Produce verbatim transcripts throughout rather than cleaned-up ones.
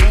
I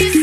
heard you